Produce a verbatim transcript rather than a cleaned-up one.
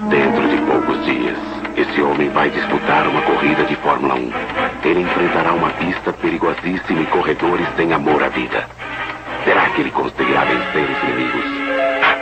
Dentro de poucos dias, esse homem vai disputar uma corrida de Fórmula um. Ele enfrentará uma pista perigosíssima e corredores sem amor à vida. Será que ele conseguirá vencer os inimigos?